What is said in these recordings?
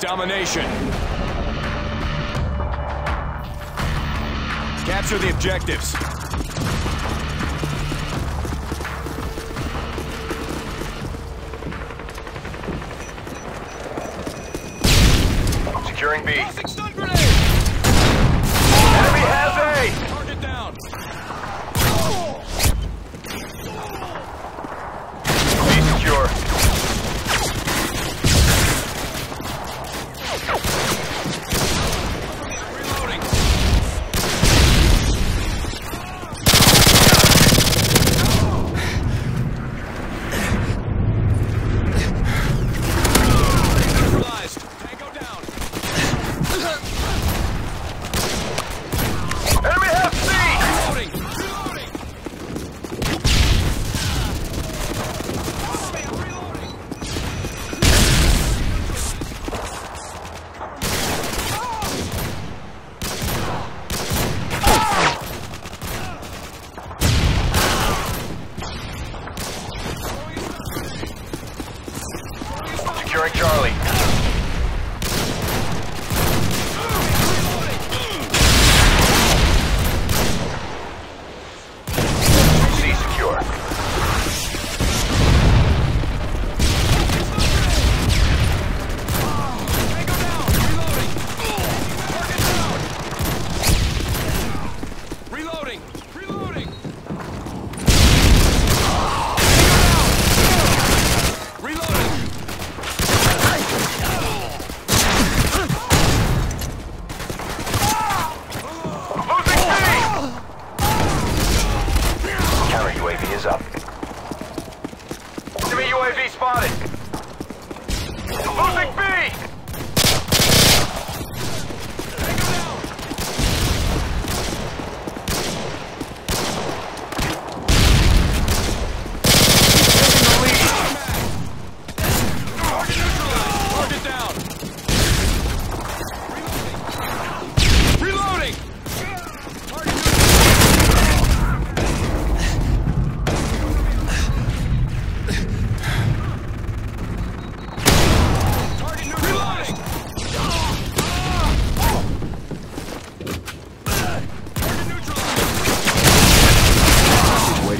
Domination. Capture the objectives. Securing B. Classic stun grenade. Enemy has A. Target down. Charlie. C secure. Reloading. Reloading. UAV is up. Enemy UAV spotted. Losing B! Take him down! Taking the lead. Target down! Reloading!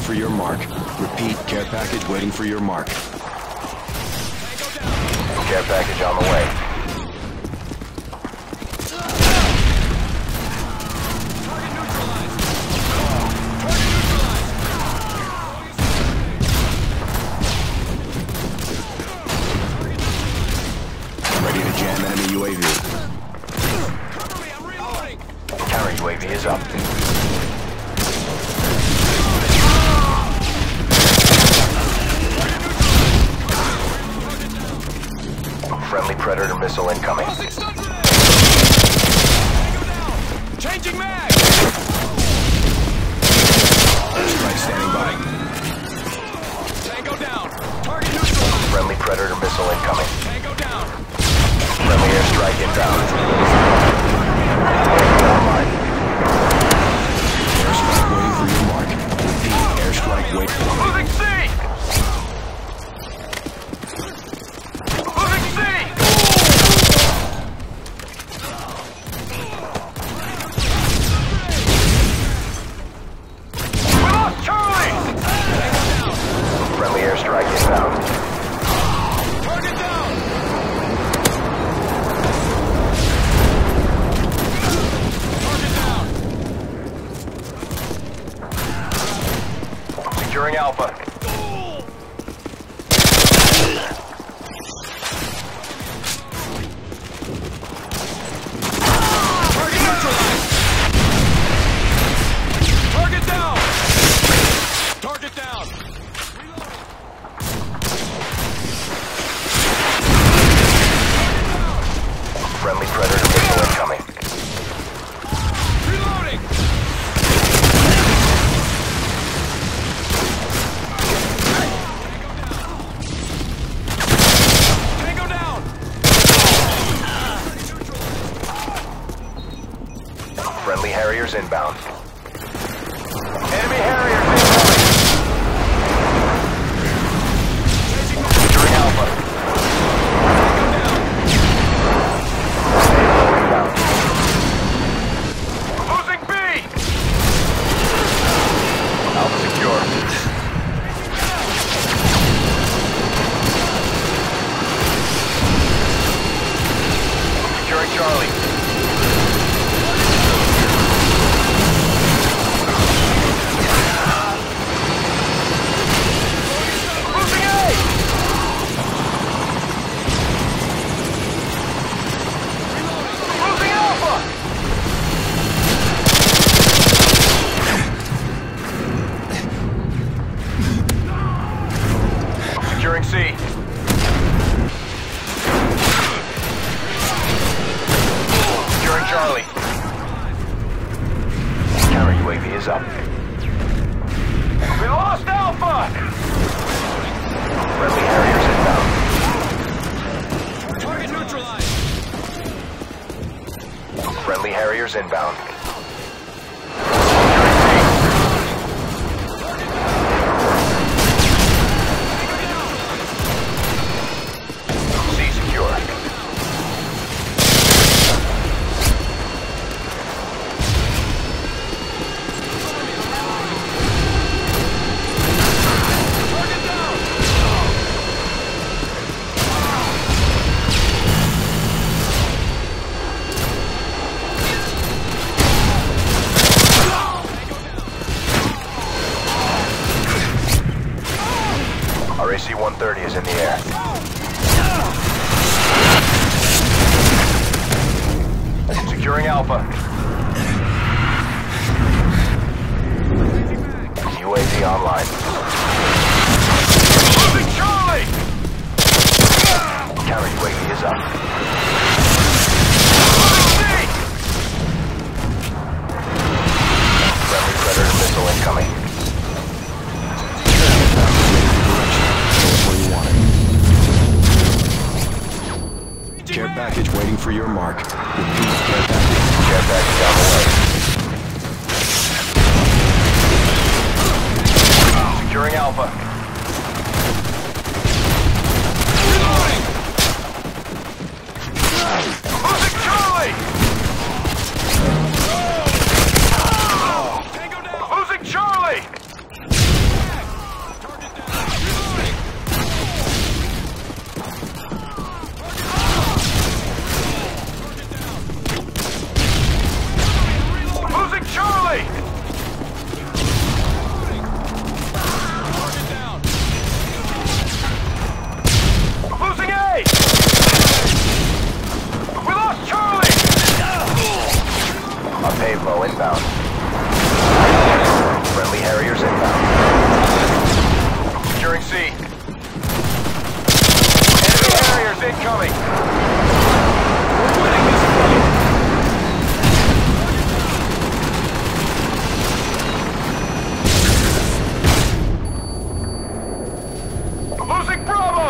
For your mark. Repeat, care package waiting for your mark. Care package on the way. Target neutralized. Target neutralized. I'm ready to jam enemy UAV. Cover me, I'm reloading. Counter UAV is up. Friendly Predator Missile incoming. Changing mag! Strike standing by. Tango down. Target neutralized. Friendly Predator Missile incoming. Tango down. Friendly airstrike inbound. Online. Airstrike waiting for your mark. Repeat, airstrike waiting for your mark. Securing Alpha. Target neutralized. Target down. Target down. Reloading. Friendly Predator missile incoming. Friendly Harriers inbound. Enemy Harriers incoming! Securing Alpha. Charlie. Counter UAV is up. We lost Alpha! Friendly Harriers inbound. Target neutralized. Friendly Harriers inbound. AC-130 is in the air. Securing Alpha. UAV online. Losing Charlie! Counter UAV is up. Friendly Predator Missile incoming. Care package waiting for your mark. Repeat, care package. Care package down the way. Securing Alpha. Payload inbound. Friendly Harriers inbound. Securing C. Enemy Harriers incoming. We're winning this fight. Losing Bravo.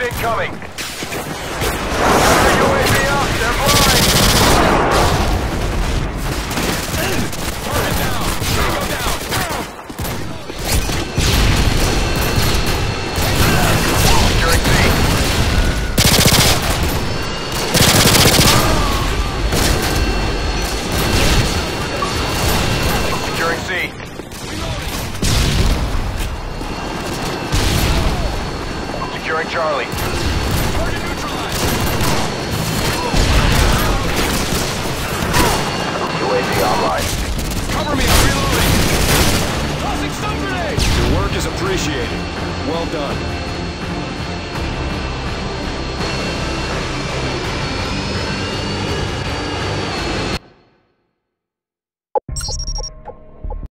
Incoming! Counter UAV up! They're blind! Turn it down! Go down! Securing C! Securing C! Securing Charlie! Online. Cover me, I'm reloading! Tossing stun grenade! Your work is appreciated. Well done.